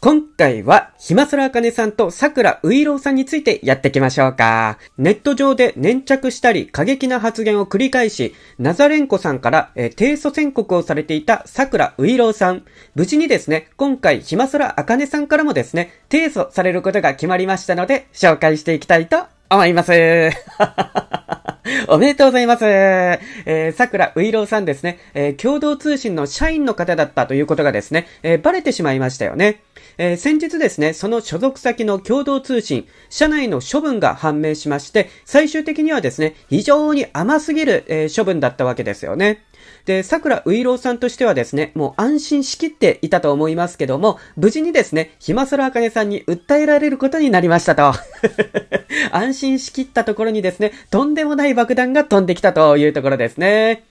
今回は、ひまそらあかねさんとさくらういろうさんについてやっていきましょうか。ネット上で粘着したり過激な発言を繰り返し、ナザレンコさんから提訴宣告をされていたさくらういろうさん。無事にですね、今回ひまそらあかねさんからもですね、提訴されることが決まりましたので、紹介していきたいと思います。おめでとうございます。さくらういろうさんですね、共同通信の社員の方だったということがですね、バレてしまいましたよね。先日ですね、その所属先の共同通信、社内の処分が判明しまして、最終的にはですね、非常に甘すぎる、処分だったわけですよね。で、さくらういろうさんとしてはですね、もう安心しきっていたと思いますけども、無事にですね、ひまそらあかねさんに訴えられることになりましたと。安心しきったところにですね、とんでもない爆弾が飛んできたというところですね。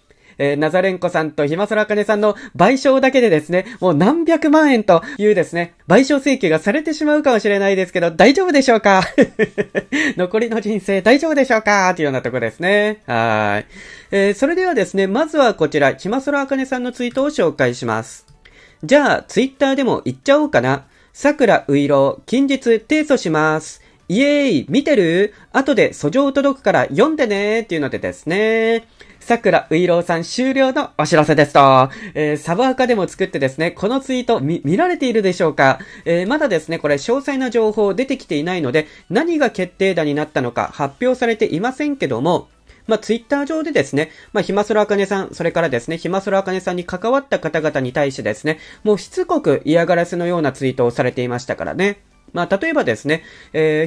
ナザレンコさんとひまそらあかねさんの賠償だけでですね、もう何百万円というですね、賠償請求がされてしまうかもしれないですけど、大丈夫でしょうか残りの人生大丈夫でしょうかというようなとこですね。はい。それではですね、まずはこちら、ひまそらあかねさんのツイートを紹介します。じゃあ、ツイッターでも言っちゃおうかな。さくらういろう、近日提訴します。イエーイ、見てる？後で訴状届くから読んでねーっていうのでですね。さくらういろうさん終了のお知らせですと。サブアカでも作ってですね、このツイート見られているでしょうか？まだですね、これ詳細な情報出てきていないので、何が決定打になったのか発表されていませんけども、まあ、ツイッター上でですね、まあ、ひまそらあかねさん、それからですね、ひまそらあかねさんに関わった方々に対してですね、もうしつこく嫌がらせのようなツイートをされていましたからね。まあ、例えばですね、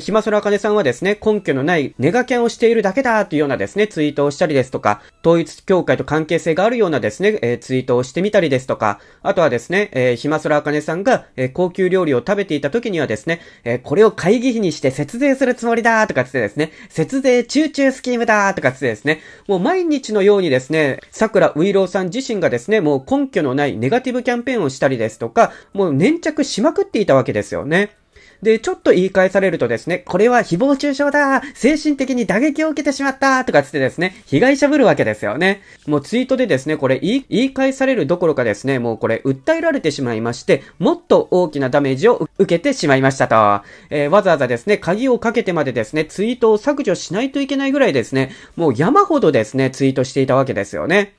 ひまそらあかねさんはですね、根拠のないネガキャンをしているだけだというようなですね、ツイートをしたりですとか、統一教会と関係性があるようなですね、ツイートをしてみたりですとか、あとはですね、ひまそらあかねさんが、高級料理を食べていた時にはですね、これを会議費にして節税するつもりだとかつってですね、節税チューチュースキームだとかつってですね、もう毎日のようにですね、さくらういろうさん自身がですね、もう根拠のないネガティブキャンペーンをしたりですとか、もう粘着しまくっていたわけですよね。で、ちょっと言い返されるとですね、これは誹謗中傷だ、精神的に打撃を受けてしまったとかつってですね、被害者ぶるわけですよね。もうツイートでですね、これ言い返されるどころかですね、もうこれ訴えられてしまいまして、もっと大きなダメージを受けてしまいましたと。わざわざですね、鍵をかけてまでですね、ツイートを削除しないといけないぐらいですね、もう山ほどですね、ツイートしていたわけですよね。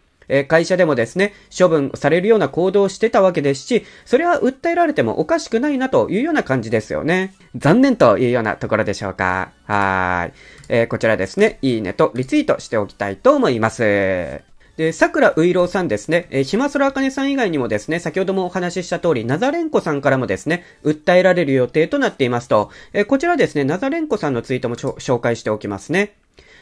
会社でもですね、処分されるような行動をしてたわけですし、それは訴えられてもおかしくないなというような感じですよね。残念というようなところでしょうか。はい。こちらですね、いいねとリツイートしておきたいと思います。で、さくらういろうさんですね、ひまそらあかねさん以外にもですね、先ほどもお話しした通り、ナザレンコさんからもですね、訴えられる予定となっていますと、こちらですね、ナザレンコさんのツイートも紹介しておきますね。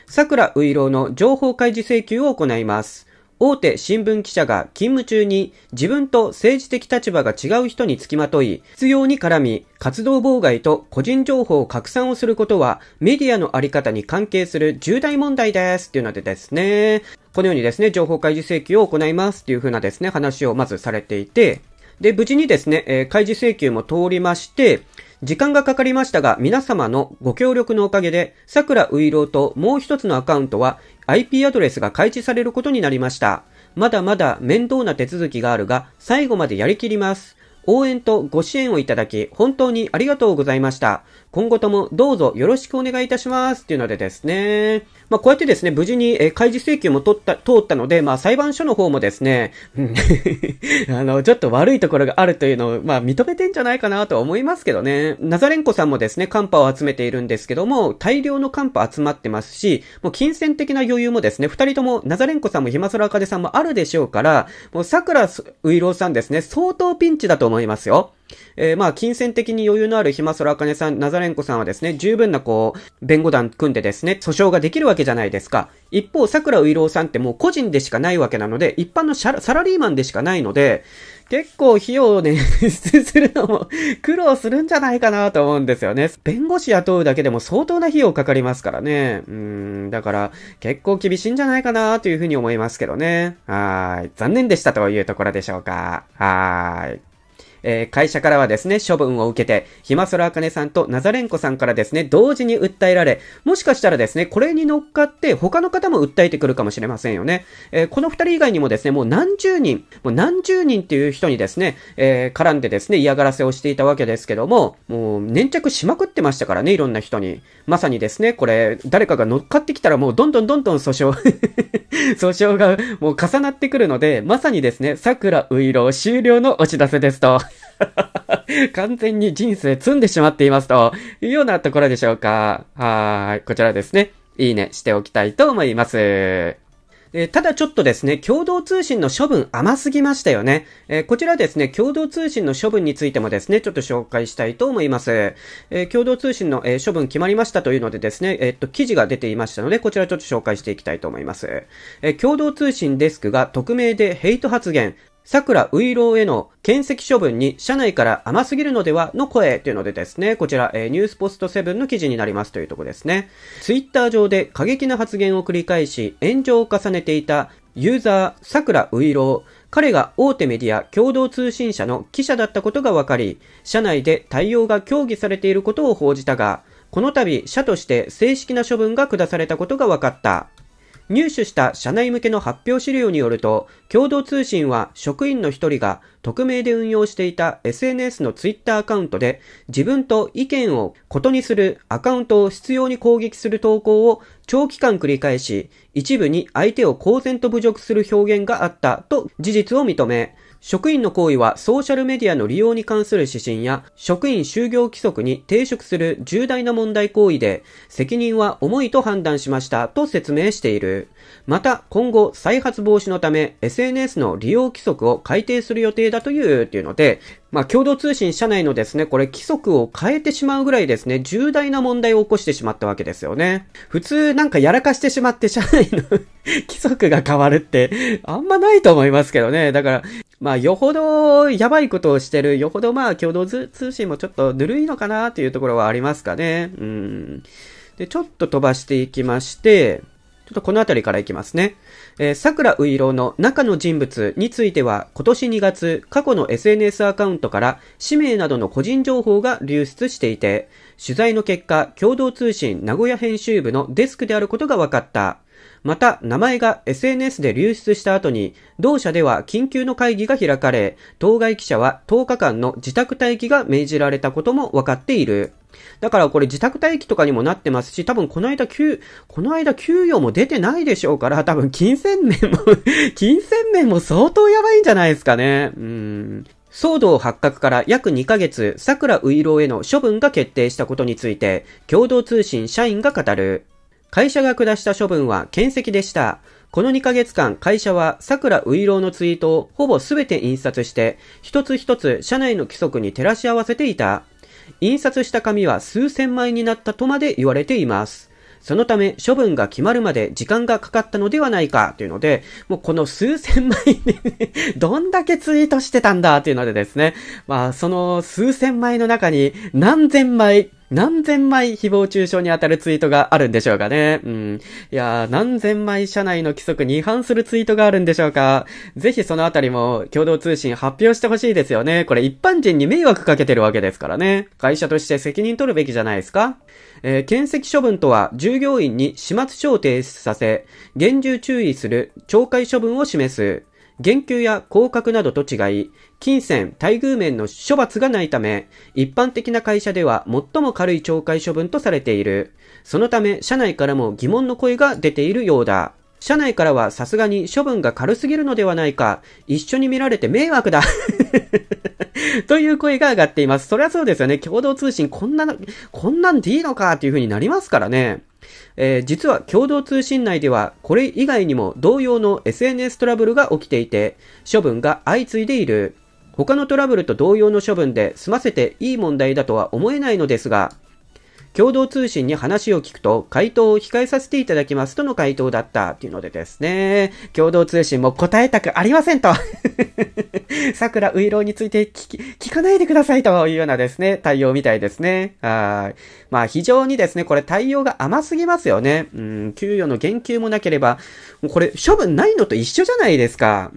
さくらういろうの情報開示請求を行います。大手新聞記者が勤務中に自分と政治的立場が違う人につきまとい、必要に絡み、活動妨害と個人情報を拡散をすることはメディアのあり方に関係する重大問題ですっていうのでですね、このようにですね、情報開示請求を行いますっていう風なですね、話をまずされていて、で、無事にですね、開示請求も通りまして、時間がかかりましたが、皆様のご協力のおかげで、さくらういろうともう一つのアカウントは IP アドレスが開示されることになりました。まだまだ面倒な手続きがあるが、最後までやりきります。応援とご支援をいただき、本当にありがとうございました。今後ともどうぞよろしくお願いいたします。っていうのでですね。まあ、こうやってですね、無事に開示請求も通ったので、まあ、裁判所の方もですね、ちょっと悪いところがあるというのを、まあ、認めてんじゃないかなとは思いますけどね。ナザレンコさんもですね、カンパを集めているんですけども、大量のカンパ集まってますし、もう金銭的な余裕もですね、二人とも、ナザレンコさんもひまそらあかねさんもあるでしょうから、もうさくらういろうさんですね、相当ピンチだと思いますよ。まあ、金銭的に余裕のあるひまそらあかねさん、ナザレンコさんはですね、十分なこう、弁護団組んでですね、訴訟ができるわけじゃないですか。一方、さくらういろうさんってもう個人でしかないわけなので、一般のサラリーマンでしかないので、結構費用をね、するのも苦労するんじゃないかなと思うんですよね。弁護士雇うだけでも相当な費用かかりますからね。だから結構厳しいんじゃないかなというふうに思いますけどね。はい。残念でしたというところでしょうか。はい。会社からはですね、処分を受けて、ひまそらあかねさんとナザレンコさんからですね、同時に訴えられ、もしかしたらですね、これに乗っかって他の方も訴えてくるかもしれませんよね。この二人以外にもですね、もう何十人っていう人にですね、絡んでですね、嫌がらせをしていたわけですけども、もう粘着しまくってましたからね、いろんな人に。まさにですね、これ、誰かが乗っかってきたらもうどんどん訴訟、訴訟がもう重なってくるので、まさにですね、桜ういろう終了のお知らせですと。完全に人生詰んでしまっていますというようなところでしょうか。はい。こちらですね。いいねしておきたいと思います。ただちょっとですね、共同通信の処分甘すぎましたよね。こちらですね、共同通信の処分についてもですね、ちょっと紹介したいと思います。共同通信の、処分決まりましたというのでですね、記事が出ていましたので、こちらちょっと紹介していきたいと思います。共同通信デスクが匿名でヘイト発言。桜ういろうへの検責処分に社内から甘すぎるのではの声というのでですね、こちら、ニュースポスト7の記事になりますというところですね。ツイッター上で過激な発言を繰り返し炎上を重ねていたユーザー桜ういろう、彼が大手メディア共同通信社の記者だったことが分かり、社内で対応が協議されていることを報じたが、この度社として正式な処分が下されたことが分かった。入手した社内向けの発表資料によると、共同通信は職員の一人が匿名で運用していた SNS のツイッターアカウントで自分と意見を異にするアカウントを執拗に攻撃する投稿を長期間繰り返し、一部に相手を公然と侮辱する表現があったと事実を認め、職員の行為はソーシャルメディアの利用に関する指針や職員就業規則に抵触する重大な問題行為で、責任は重いと判断しましたと説明している。また今後再発防止のため SNS の利用規則を改定する予定だというので、まあ、共同通信社内のですね、これ規則を変えてしまうぐらいですね、重大な問題を起こしてしまったわけですよね。普通なんかやらかしてしまって社内の規則が変わるってあんまないと思いますけどね。だから、まあ、よほどやばいことをしてる、よほどまあ、共同通信もちょっとぬるいのかなというところはありますかね。で、ちょっと飛ばしていきまして、ちょっとこのあたりからいきますね。桜ういろうの中の人物については、今年2月、過去の SNS アカウントから氏名などの個人情報が流出していて、取材の結果、共同通信名古屋編集部のデスクであることが分かった。また、名前が SNS で流出した後に、同社では緊急の会議が開かれ、当該記者は10日間の自宅待機が命じられたことも分かっている。だからこれ自宅待機とかにもなってますし、多分この間給与も出てないでしょうから、多分金銭面も相当やばいんじゃないですかね。騒動発覚から約2ヶ月、桜ういろうへの処分が決定したことについて、共同通信社員が語る。会社が下した処分は検責でした。この2ヶ月間、会社は桜ういろうのツイートをほぼすべて印刷して、一つ一つ社内の規則に照らし合わせていた。印刷した紙は数千枚になったとまで言われています。そのため処分が決まるまで時間がかかったのではないかというので、もうこの数千枚でどんだけツイートしてたんだというのでですね、まあその数千枚の中に何千枚誹謗中傷に当たるツイートがあるんでしょうかね。いやー、何千枚社内の規則に違反するツイートがあるんでしょうか。ぜひそのあたりも共同通信発表してほしいですよね。これ一般人に迷惑かけてるわけですからね。会社として責任取るべきじゃないですか。検責処分とは、従業員に始末書を提出させ、厳重注意する懲戒処分を示す。減給や降格などと違い、金銭、待遇面の処罰がないため、一般的な会社では最も軽い懲戒処分とされている。そのため、社内からも疑問の声が出ているようだ。社内からはさすがに処分が軽すぎるのではないか。一緒に見られて迷惑だ。という声が上がっています。そりゃそうですよね。共同通信こんなんでいいのかっていう風になりますからね。実は共同通信内ではこれ以外にも同様の SNS トラブルが起きていて、処分が相次いでいる。他のトラブルと同様の処分で済ませていい問題だとは思えないのですが、共同通信に話を聞くと、回答を控えさせていただきますとの回答だったっていうのでですね、共同通信も答えたくありませんと桜ういろうについて聞かないでくださいというようなですね、対応みたいですね。はい。まあ非常にですね、これ対応が甘すぎますよね。給与の言及もなければ、これ処分ないのと一緒じゃないですか。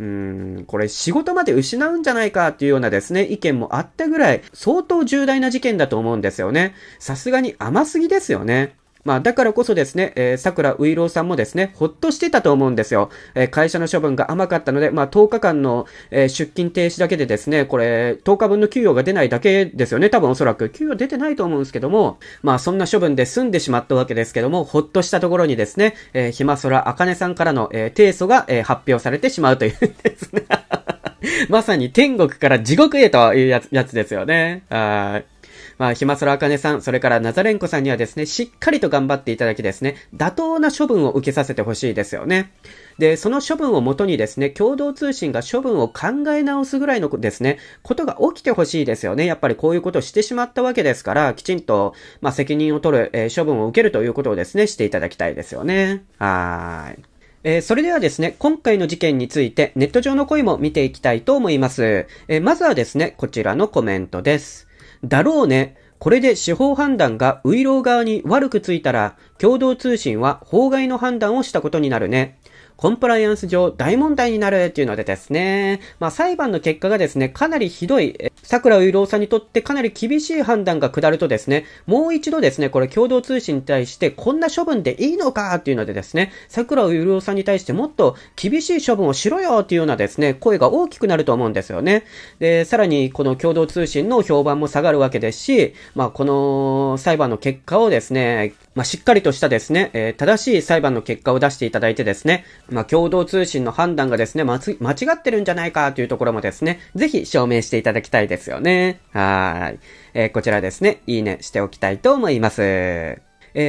これ仕事まで失うんじゃないかっていうようなですね、意見もあったぐらい、相当重大な事件だと思うんですよね。さすがに甘すぎですよね。まあだからこそですね、桜ういろうさんもですね、ほっとしてたと思うんですよ。会社の処分が甘かったので、まあ10日間の、出勤停止だけでですね、これ10日分の給与が出ないだけですよね。多分おそらく給与出てないと思うんですけども、まあそんな処分で済んでしまったわけですけども、ほっとしたところにですね、ひまそらあかねさんからの、提訴が、発表されてしまうというですねまさに天国から地獄へというやつですよね。はい。まあ、ひまそらあかねさん、それからナザレンコさんにはですね、しっかりと頑張っていただきですね、妥当な処分を受けさせてほしいですよね。で、その処分をもとにですね、共同通信が処分を考え直すぐらいのですね、ことが起きてほしいですよね。やっぱりこういうことをしてしまったわけですから、きちんと、まあ、責任を取る、処分を受けるということをですね、していただきたいですよね。はい。それではですね、今回の事件についてネット上の声も見ていきたいと思います。まずはですね、こちらのコメントです。だろうね。これで司法判断がういろう側に悪くついたら、共同通信は法外の判断をしたことになるね。コンプライアンス上大問題になるっていうのでですね、まあ裁判の結果がですね、かなりひどい、桜ういろうさんにとってかなり厳しい判断が下るとですね、もう一度ですね、これ共同通信に対してこんな処分でいいのかっていうのでですね、桜ういろうさんに対してもっと厳しい処分をしろよっていうようなですね、声が大きくなると思うんですよね。で、さらにこの共同通信の評判も下がるわけですし、まあこの裁判の結果をですね、まあ、しっかりとしたですね、正しい裁判の結果を出していただいてですね、まあ、共同通信の判断がですね、間違ってるんじゃないかというところもですね、ぜひ証明していただきたいですよね。はい。こちらですね、いいねしておきたいと思います。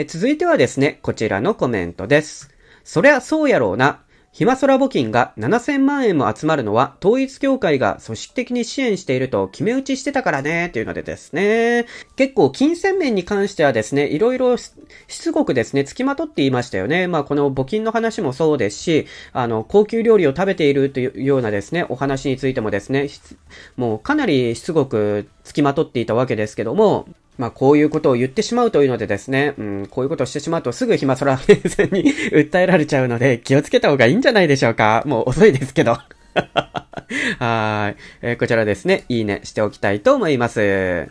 続いてはですね、こちらのコメントです。そりゃそうやろうな。ひまそら募金が7000万円も集まるのは統一教会が組織的に支援していると決め打ちしてたからねというのでですね、結構金銭面に関してはですね、いろいろしつこくですね、付きまとっていましたよね。まあこの募金の話もそうですし、高級料理を食べているというようなですね、お話についてもですね、もうかなりしつこく付きまとっていたわけですけども、まあこういうことを言ってしまうというのでですね、こういうことをしてしまうとすぐひまそらさんに訴えられちゃうので気をつけた方がいいんじゃないでしょうか。もう遅いですけど。はい、こちらですね、いいねしておきたいと思います。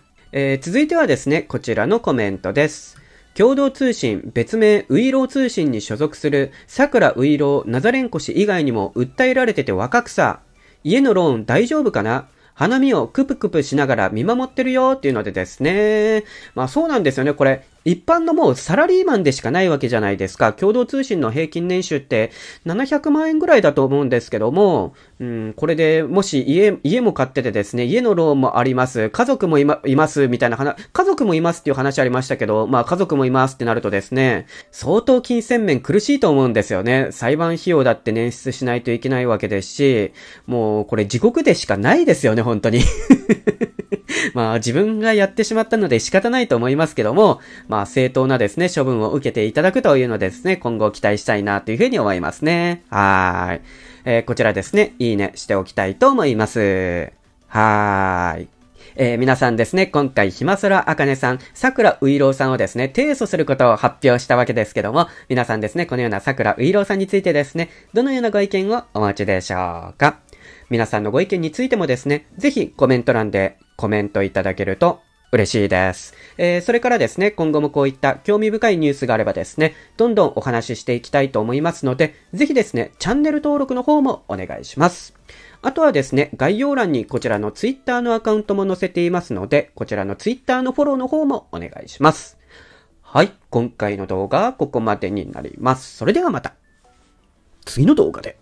続いてはですね、こちらのコメントです。共同通信、別名ういろう通信に所属する桜ういろう、ナザレンコ氏以外にも訴えられてて若草。家のローン大丈夫かな？花見をクプクプしながら見守ってるよっていうのでですね。まあそうなんですよね。これ一般のもうサラリーマンでしかないわけじゃないですか。共同通信の平均年収って700万円ぐらいだと思うんですけども、これでもし家も買っててですね、家のローンもあります、家族もいますみたいな話、家族もいますっていう話ありましたけど、まあ家族もいますってなるとですね、相当金銭面苦しいと思うんですよね。裁判費用だって捻出しないといけないわけですし、もうこれ地獄でしかないですよね、本当に。まあ自分がやってしまったので仕方ないと思いますけども、まあ正当なですね、処分を受けていただくというのですね、今後期待したいなというふうに思いますね。はい。こちらですね、いいねしておきたいと思います。はい。皆さんですね、今回ひまそらあかねさん、桜ういろうさんをですね、提訴することを発表したわけですけども、皆さんですね、このような桜ういろうさんについてですね、どのようなご意見をお持ちでしょうか。皆さんのご意見についてもですね、ぜひコメント欄でコメントいただけると嬉しいです。それからですね、今後もこういった興味深いニュースがあればですね、どんどんお話ししていきたいと思いますので、ぜひですね、チャンネル登録の方もお願いします。あとはですね、概要欄にこちらのツイッターのアカウントも載せていますので、こちらのツイッターのフォローの方もお願いします。はい、今回の動画はここまでになります。それではまた、次の動画で。